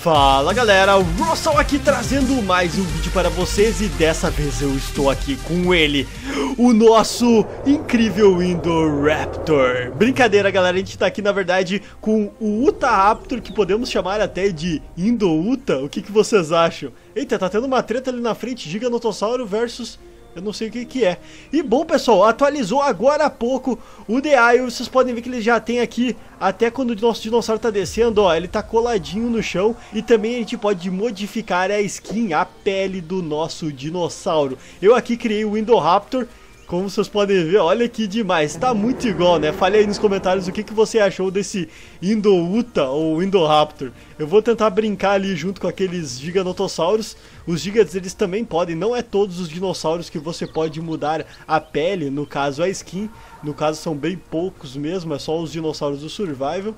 Fala galera, o Russell aqui trazendo mais um vídeo para vocês e dessa vez eu estou aqui com ele, o nosso incrível Indoraptor. Brincadeira galera, a gente está aqui na verdade com o Utahraptor, que podemos chamar até de Indo-Uta, o que vocês acham? Eita, tá tendo uma treta ali na frente, Giganotossauro versus... eu não sei o que é. E bom pessoal, atualizou agora há pouco o The Isle. Vocês podem ver que ele já tem aqui, até quando o nosso dinossauro tá descendo, ó, ele tá coladinho no chão. E também a gente pode modificar a skin, a pele do nosso dinossauro. Eu aqui criei o Indoraptor, como vocês podem ver, olha que demais. Tá muito igual, né? Fale aí nos comentários o que você achou desse Indo-Uta ou Indoraptor. Eu vou tentar brincar ali junto com aqueles Giganotossauros. Os Gigas, eles também podem. Não é todos os dinossauros que você pode mudar a pele, no caso a skin. No caso são bem poucos mesmo, é só os dinossauros do Survival.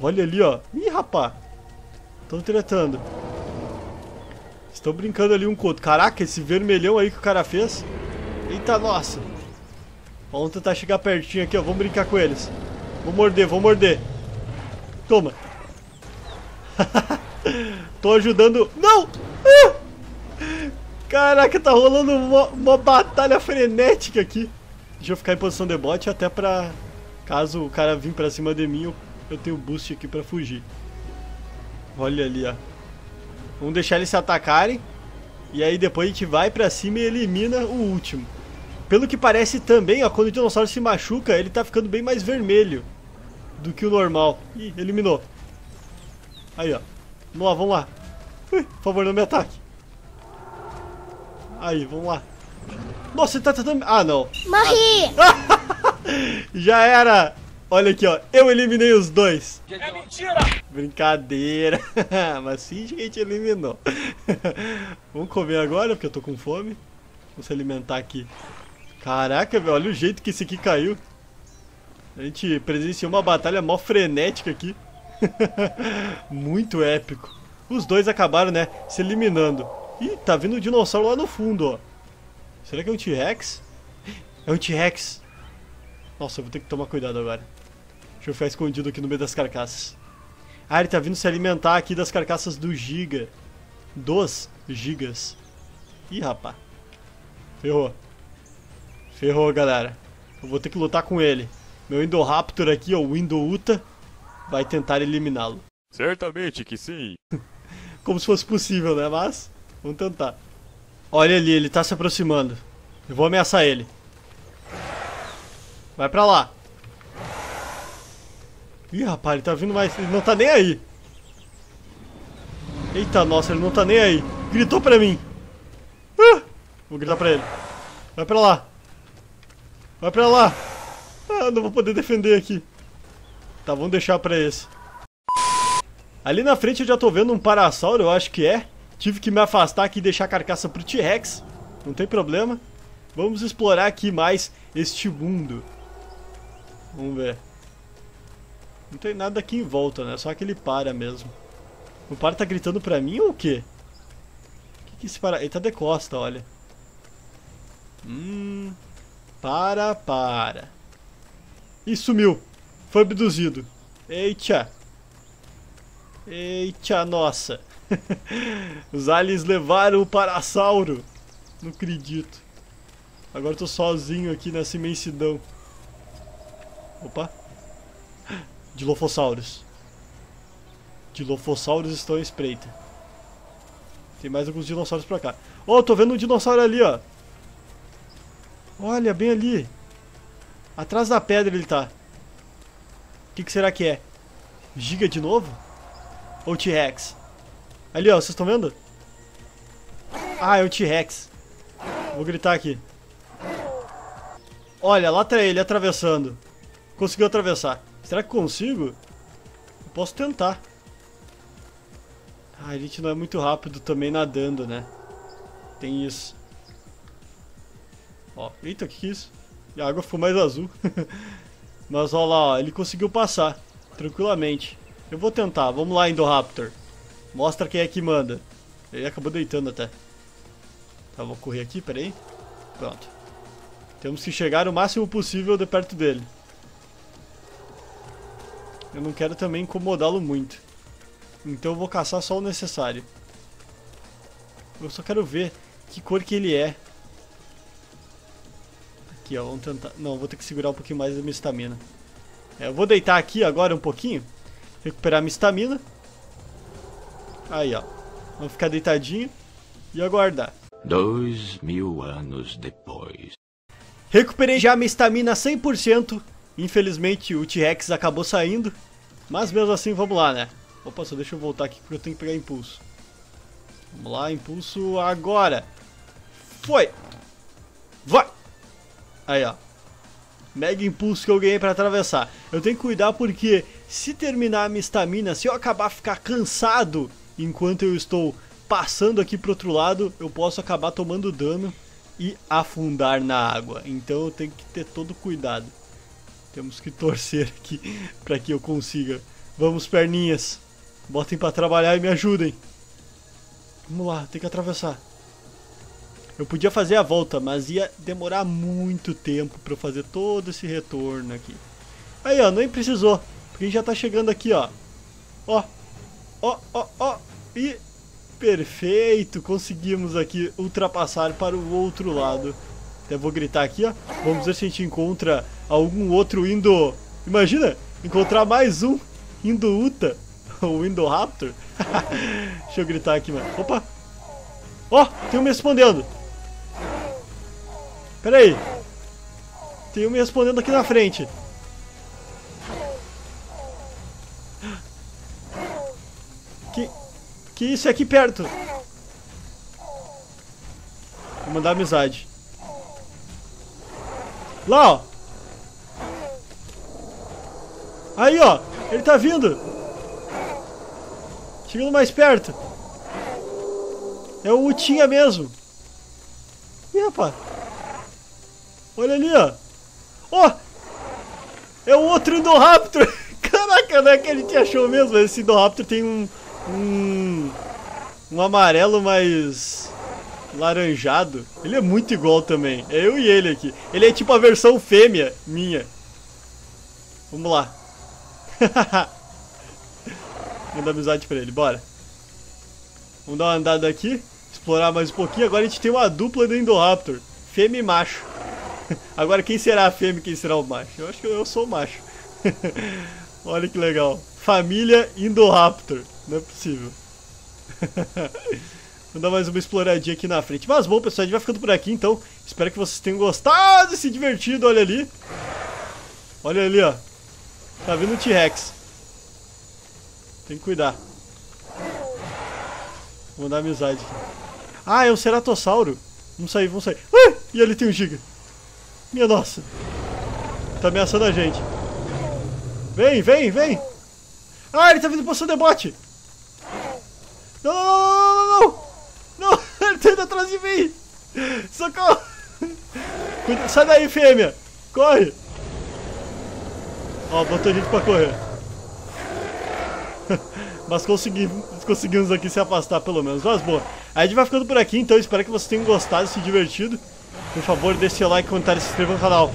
Olha ali, ó. Ih, rapá. Estão tretando. Estão brincando ali um com o outro. Caraca, esse vermelhão aí que o cara fez. Eita, nossa. Vamos tentar chegar pertinho aqui, ó. Vamos brincar com eles. Vou morder, vou morder. Toma. Tô ajudando. Não! Ah! Caraca, tá rolando uma batalha frenética aqui. Deixa eu ficar em posição de bote até pra... caso o cara vir pra cima de mim, eu tenho boost aqui pra fugir. Olha ali, ó. Vamos deixar eles se atacarem. E aí depois a gente vai pra cima e elimina o último. Pelo que parece também, ó, quando o dinossauro se machuca, ele tá ficando bem mais vermelho do que o normal. Ih, eliminou. Aí, ó. Vamos lá, vamos lá. Ui, por favor, não me ataque. Aí, vamos lá. Nossa, ele tá tentando... ah, não. Morri! Já era! Olha aqui, ó. Eu eliminei os dois. É mentira! Brincadeira. Mas sim, a gente eliminou. Vamos comer agora, porque eu tô com fome. Vamos se alimentar aqui. Caraca, velho, olha o jeito que esse aqui caiu. A gente presenciou uma batalha mó frenética aqui. Muito épico. Os dois acabaram, né, se eliminando. Ih, tá vindo um dinossauro lá no fundo, ó. Será que é um T-Rex? É um T-Rex. Nossa, eu vou ter que tomar cuidado agora. Deixa eu ficar escondido aqui no meio das carcaças. Ah, ele tá vindo se alimentar aqui das carcaças do Giga. Dos Gigas. Ih, rapá. Ferrou. Ferrou, galera. Eu vou ter que lutar com ele. Meu Indoraptor aqui, ó, o Indo-Uta, vai tentar eliminá-lo. Certamente que sim. Como se fosse possível, né? Mas vamos tentar. Olha ali, ele tá se aproximando. Eu vou ameaçar ele. Vai pra lá. Ih, rapaz, ele tá vindo mais. Ele não tá nem aí. Eita, nossa, ele não tá nem aí. Gritou pra mim. Vou gritar pra ele. Vai pra lá. Vai pra lá! Ah, não vou poder defender aqui. Tá, vamos deixar pra esse. Ali na frente eu já tô vendo um Parasauro, eu acho que é. Tive que me afastar aqui e deixar a carcaça pro T-Rex. Não tem problema. Vamos explorar aqui mais este mundo. Vamos ver. Não tem nada aqui em volta, né? Só aquele para mesmo. O para tá gritando pra mim ou o quê? O que que esse para... ele tá de costa, olha. Para. E sumiu. Foi abduzido. Eita, nossa. Os aliens levaram o Parasauro. Não acredito. Agora eu tô sozinho aqui nessa imensidão. Opa. Dilofossauros. Dilofossauros estão à espreita. Tem mais alguns dinossauros pra cá. Oh, tô vendo um dinossauro ali, ó. Olha, bem ali. Atrás da pedra ele tá. O que será que é? Giga de novo? Ou T-Rex? Ali, ó, vocês estão vendo? Ah, é o T-Rex. Vou gritar aqui. Olha, lá tá ele atravessando. Conseguiu atravessar. Será que consigo? Eu posso tentar. Ah, a gente não é muito rápido também nadando, né? Tem isso. Ó, eita, o que é isso? E a água ficou mais azul. Mas olha lá, ó, ele conseguiu passar tranquilamente. Eu vou tentar, vamos lá, Indoraptor. Mostra quem é que manda. Ele acabou deitando até. Tá, vou correr aqui, peraí. Pronto. Temos que chegar o máximo possível de perto dele. Eu não quero também incomodá-lo muito. Então eu vou caçar só o necessário. Eu só quero ver que cor que ele é. Aqui, ó, vamos tentar... Não, vou ter que segurar um pouquinho mais a minha estamina. É, eu vou deitar aqui agora um pouquinho, recuperar minha estamina. Aí, ó. Vamos ficar deitadinho e aguardar. 2000 anos depois. Recuperei já minha estamina 100%. Infelizmente o T-Rex acabou saindo. Mas mesmo assim, vamos lá, né? Opa, só deixa eu voltar aqui porque eu tenho que pegar impulso. Vamos lá, impulso agora. Foi! Vai! Aí, ó. Mega impulso que eu ganhei pra atravessar. Eu tenho que cuidar porque se terminar a minha estamina, se eu acabar ficar cansado enquanto eu estou passando aqui pro outro lado, eu posso acabar tomando dano e afundar na água. Então eu tenho que ter todo cuidado. Temos que torcer aqui pra que eu consiga. Vamos, perninhas. Botem pra trabalhar e me ajudem. Vamos lá, tem que atravessar. Eu podia fazer a volta, mas ia demorar muito tempo pra eu fazer todo esse retorno aqui. Aí, ó, nem precisou. Porque já tá chegando aqui, ó. Ó, ó, ó, ó. E perfeito, conseguimos aqui ultrapassar para o outro lado. Até vou gritar aqui, ó. Vamos ver se a gente encontra algum outro Indo... Imagina, encontrar mais um Indo-Uta. O Indoraptor. Deixa eu gritar aqui, mano. Opa. Ó, tem um me respondendo. Pera aí. Tem um me respondendo aqui na frente. Que isso é aqui perto? Vou mandar amizade. Lá, ó. Aí, ó. Ele tá vindo. Chegando mais perto. É o Utinha mesmo. Ih, rapaz. Olha ali, ó. Ó! Oh! É o outro Indoraptor. Caraca, não é que a gente achou mesmo. Esse Indoraptor tem um amarelo mais laranjado. Ele é muito igual também. É eu e ele aqui. Ele é tipo a versão fêmea minha. Vamos lá. Mandar amizade pra ele, bora. Vamos dar uma andada aqui, explorar mais um pouquinho. Agora a gente tem uma dupla do Indoraptor, fêmea e macho. Agora quem será a fêmea e quem será o macho? Eu acho que eu sou o macho. Olha que legal. Família Indoraptor. Não é possível. Vamos dar mais uma exploradinha aqui na frente. Mas bom, pessoal, a gente vai ficando por aqui, então. Espero que vocês tenham gostado e se divertido. Olha ali. Olha ali, ó. Tá vindo o T-Rex. Tem que cuidar. Vou mandar amizade. Ah, é um Ceratossauro. Vamos sair, vamos sair. E ali tem um Giga. Minha nossa. Tá ameaçando a gente. Vem, vem, vem. Ah, ele tá vindo pro seu debote. Não, não, não, não, não. Não, ele tá indo atrás de mim. Socorro. Sai daí, fêmea. Corre. Ó, botou a gente pra correr. Mas conseguimos aqui se afastar pelo menos. Mas boa, a gente vai ficando por aqui. Então espero que vocês tenham gostado e se divertido. Por favor, deixe seu like, comentário e se inscreva no canal,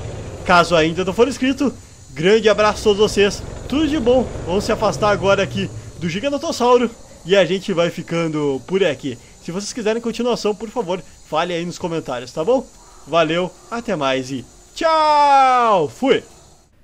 caso ainda não for inscrito. Grande abraço a todos vocês. Tudo de bom, vamos se afastar agora aqui do Giganotossauro. E a gente vai ficando por aqui. Se vocês quiserem continuação, por favor, fale aí nos comentários, tá bom? Valeu, até mais e tchau, fui!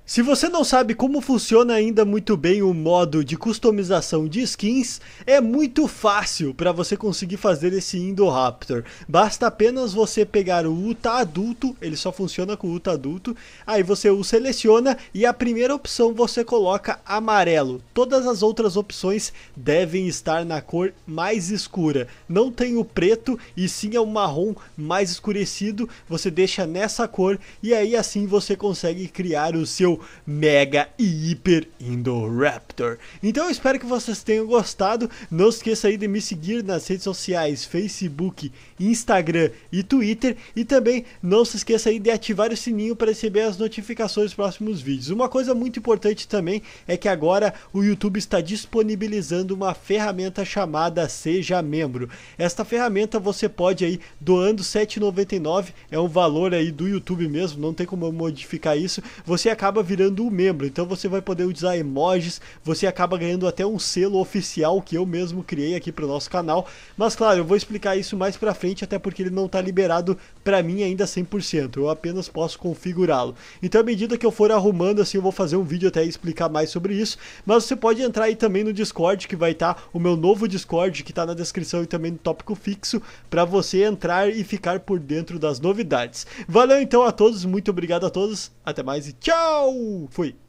Se você não sabe como funciona ainda muito bem o modo de customização de skins, é muito fácil para você conseguir fazer esse Indoraptor. Basta apenas você pegar o Uta adulto, ele só funciona com o Uta adulto, aí você o seleciona e a primeira opção você coloca amarelo. Todas as outras opções devem estar na cor mais escura. Não tem o preto e sim é o marrom mais escurecido, você deixa nessa cor e aí assim você consegue criar o seu mega e hiper Indoraptor. Então eu espero que vocês tenham gostado. Não esqueça aí de me seguir nas redes sociais Facebook, Instagram e Twitter. E também não se esqueça aí de ativar o sininho para receber as notificações dos próximos vídeos. Uma coisa muito importante também é que agora o YouTube está disponibilizando uma ferramenta chamada Seja Membro. Esta ferramenta você pode aí doando R$ 7,99, é um valor aí do YouTube mesmo, não tem como modificar isso. Você acaba virando um membro, então você vai poder usar emojis, você acaba ganhando até um selo oficial que eu mesmo criei aqui para o nosso canal, mas claro, eu vou explicar isso mais pra frente, até porque ele não tá liberado pra mim ainda 100%, eu apenas posso configurá-lo. Então à medida que eu for arrumando assim, eu vou fazer um vídeo até explicar mais sobre isso, mas você pode entrar aí também no Discord, que vai estar o meu novo Discord, que tá na descrição e também no tópico fixo, pra você entrar e ficar por dentro das novidades. Valeu então a todos, muito obrigado a todos, até mais e tchau! Fui!